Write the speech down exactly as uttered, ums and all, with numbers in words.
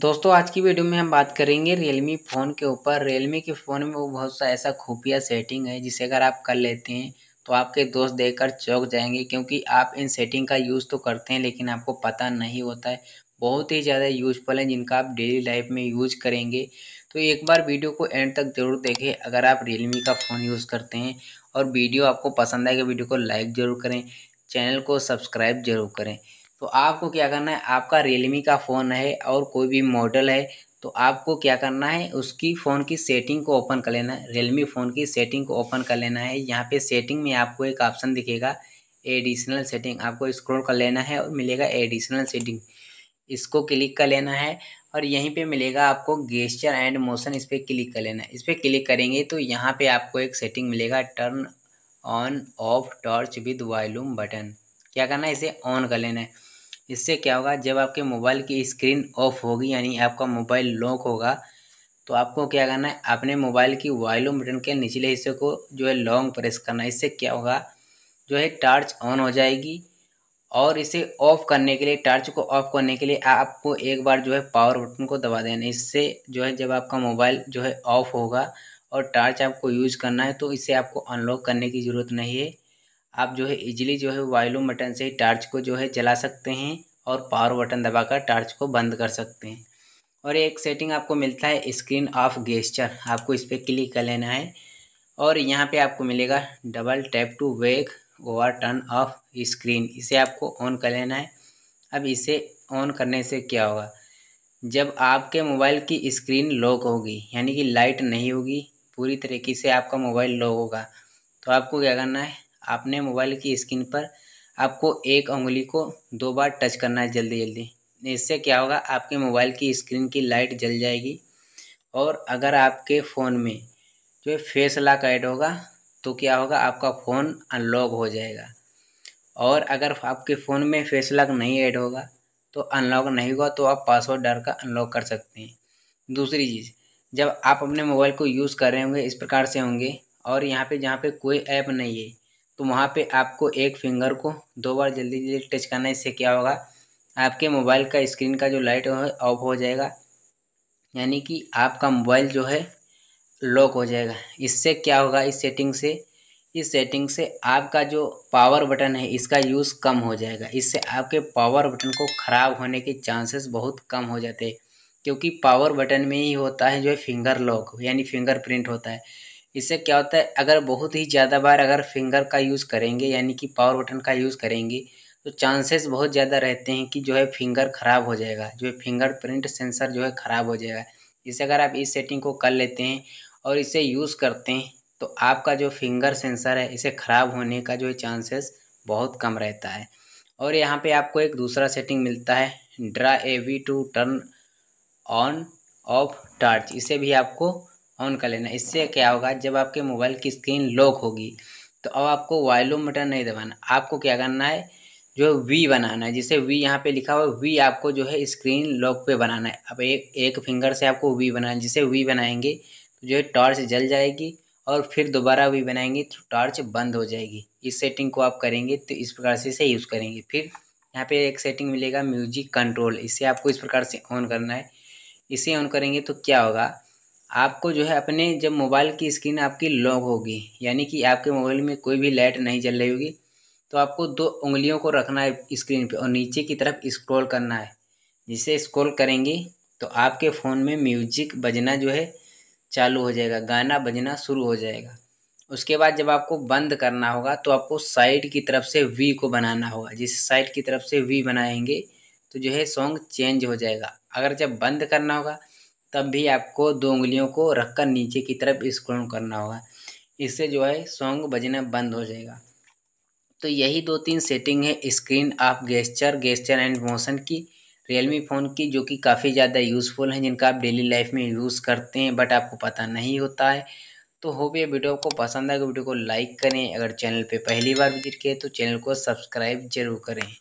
दोस्तों आज की वीडियो में हम बात करेंगे रियलमी फ़ोन के ऊपर। रियलमी के फ़ोन में वो बहुत सा ऐसा खुफिया सेटिंग है जिसे अगर आप कर लेते हैं तो आपके दोस्त देखकर चौंक जाएंगे, क्योंकि आप इन सेटिंग का यूज़ तो करते हैं लेकिन आपको पता नहीं होता है। बहुत ही ज़्यादा यूजफुल है जिनका आप डेली लाइफ में यूज करेंगे। तो एक बार वीडियो को एंड तक ज़रूर देखें अगर आप रियलमी का फ़ोन यूज़ करते हैं, और वीडियो आपको पसंद आएगा वीडियो को लाइक ज़रूर करें, चैनल को सब्सक्राइब जरूर करें। तो आपको क्या करना है, आपका रियलमी का फ़ोन है और कोई भी मॉडल है तो आपको क्या करना है, उसकी फ़ोन की सेटिंग को ओपन कर लेना है। रियलमी फ़ोन की सेटिंग को ओपन कर लेना है। यहाँ पे सेटिंग में आपको एक ऑप्शन दिखेगा एडिशनल सेटिंग, आपको स्क्रॉल कर लेना है और मिलेगा एडिशनल सेटिंग, इसको क्लिक कर लेना है। और यहीं पे मिलेगा आपको गेस्चर एंड मोशन, इस पर क्लिक कर लेना है। इस पर क्लिक करेंगे तो यहाँ पर आपको एक सेटिंग मिलेगा turn on off torch with volume button. क्या करना है, इसे ऑन कर लेना है। इससे क्या होगा, जब आपके मोबाइल की स्क्रीन ऑफ होगी यानी आपका मोबाइल लॉक होगा तो आपको क्या करना है, अपने मोबाइल की वॉल्यूम बटन के निचले हिस्से को जो है लॉन्ग प्रेस करना है। इससे क्या होगा, जो है टॉर्च ऑन हो जाएगी। और इसे ऑफ़ करने के लिए, टॉर्च को ऑफ करने के लिए आपको एक बार जो है पावर बटन को दबा देना है। इससे जो है जब आपका मोबाइल जो है ऑफ होगा और टॉर्च आपको यूज करना है तो इसे आपको अनलॉक करने की ज़रूरत नहीं है। आप जो है इजीली जो है वॉल्यूम बटन से ही टार्च को जो है जला सकते हैं और पावर बटन दबाकर टार्च को बंद कर सकते हैं। और एक सेटिंग आपको मिलता है स्क्रीन ऑफ गेस्चर, आपको इस पर क्लिक कर लेना है। और यहाँ पे आपको मिलेगा double tap to wake over turn off screen, इसे आपको ऑन कर लेना है। अब इसे ऑन करने से क्या होगा, जब आपके मोबाइल की स्क्रीन लॉक होगी यानी कि लाइट नहीं होगी, पूरी तरीके से आपका मोबाइल लॉक होगा, तो आपको क्या करना है, आपने मोबाइल की स्क्रीन पर आपको एक उंगली को दो बार टच करना है जल्दी जल्दी। इससे क्या होगा, आपके मोबाइल की स्क्रीन की लाइट जल जाएगी। और अगर आपके फ़ोन में जो है फेस लॉक ऐड होगा तो क्या होगा, आपका फ़ोन अनलॉक हो जाएगा। और अगर आपके फ़ोन में फेस लॉक नहीं ऐड होगा तो अनलॉक नहीं होगा, तो आप पासवर्ड डालकर अनलॉक कर सकते हैं। दूसरी चीज़, जब आप अपने मोबाइल को यूज़ कर रहे होंगे, इस प्रकार से होंगे, और यहाँ पर जहाँ पर कोई ऐप नहीं है तो वहाँ पे आपको एक फिंगर को दो बार जल्दी जल्दी टच करना है। इससे क्या होगा, आपके मोबाइल का स्क्रीन का जो लाइट है ऑफ हो जाएगा, यानी कि आपका मोबाइल जो है लॉक हो जाएगा। इससे क्या होगा, इस सेटिंग से इस सेटिंग से आपका जो पावर बटन है इसका यूज़ कम हो जाएगा। इससे आपके पावर बटन को ख़राब होने के चांसेस बहुत कम हो जाते हैं, क्योंकि पावर बटन में ही होता है जो है फिंगर लॉक यानी फिंगर प्रिंट होता है। इससे क्या होता है, अगर बहुत ही ज़्यादा बार अगर फिंगर का यूज़ करेंगे यानी कि पावर बटन का यूज़ करेंगे तो चांसेस बहुत ज़्यादा रहते हैं कि जो है फिंगर ख़राब हो जाएगा, जो है फिंगर प्रिंट सेंसर जो है ख़राब हो जाएगा। इसे अगर आप इस सेटिंग को कर लेते हैं और इसे यूज़ करते हैं तो आपका जो फिंगर सेंसर है इसे ख़राब होने का जो है चांसेस बहुत कम रहता है। और यहाँ पर आपको एक दूसरा सेटिंग मिलता है draw a V to turn on off torch, इसे भी आपको ऑन कर लेना। इससे क्या होगा, जब आपके मोबाइल की स्क्रीन लॉक होगी तो अब आपको वॉल्यूम बटन नहीं दबाना, आपको क्या करना है, जो वी बनाना है, जिसे वी यहाँ पे लिखा हुआ वी आपको जो है स्क्रीन लॉक पे बनाना है। अब एक एक फिंगर से आपको वी बनाना है, जिसे वी बनाएंगे तो जो है टॉर्च जल जाएगी, और फिर दोबारा वी बनाएंगे तो टॉर्च बंद हो जाएगी। इस सेटिंग को आप करेंगे तो इस प्रकार से इसे यूज़ करेंगे। फिर यहाँ पर एक सेटिंग मिलेगा म्यूजिक कंट्रोल, इसे आपको इस प्रकार से ऑन करना है। इसे ऑन करेंगे तो क्या होगा, आपको जो है अपने जब मोबाइल की स्क्रीन आपकी लॉक होगी यानी कि आपके मोबाइल में कोई भी लाइट नहीं जल रही होगी तो आपको दो उंगलियों को रखना है स्क्रीन पे और नीचे की तरफ स्क्रॉल करना है। जिसे स्क्रॉल करेंगे तो आपके फ़ोन में म्यूजिक बजना जो है चालू हो जाएगा, गाना बजना शुरू हो जाएगा। उसके बाद जब आपको बंद करना होगा तो आपको साइड की तरफ से वी को बनाना होगा, जिस साइड की तरफ से वी बनाएंगे तो जो है सॉन्ग चेंज हो जाएगा। अगर जब बंद करना होगा तब भी आपको दो उंगलियों को रखकर नीचे की तरफ स्क्रॉल करना होगा, इससे जो है सॉन्ग बजना बंद हो जाएगा। तो यही दो तीन सेटिंग है screen off gesture, gesture and motion की रियलमी फ़ोन की, जो कि काफ़ी ज़्यादा यूज़फुल हैं जिनका आप डेली लाइफ में यूज़ करते हैं बट आपको पता नहीं होता है। तो होप ये वीडियो को पसंद आएगा, वीडियो को लाइक करें। अगर चैनल पर पहली बार विजिट किए तो चैनल को सब्सक्राइब जरूर करें।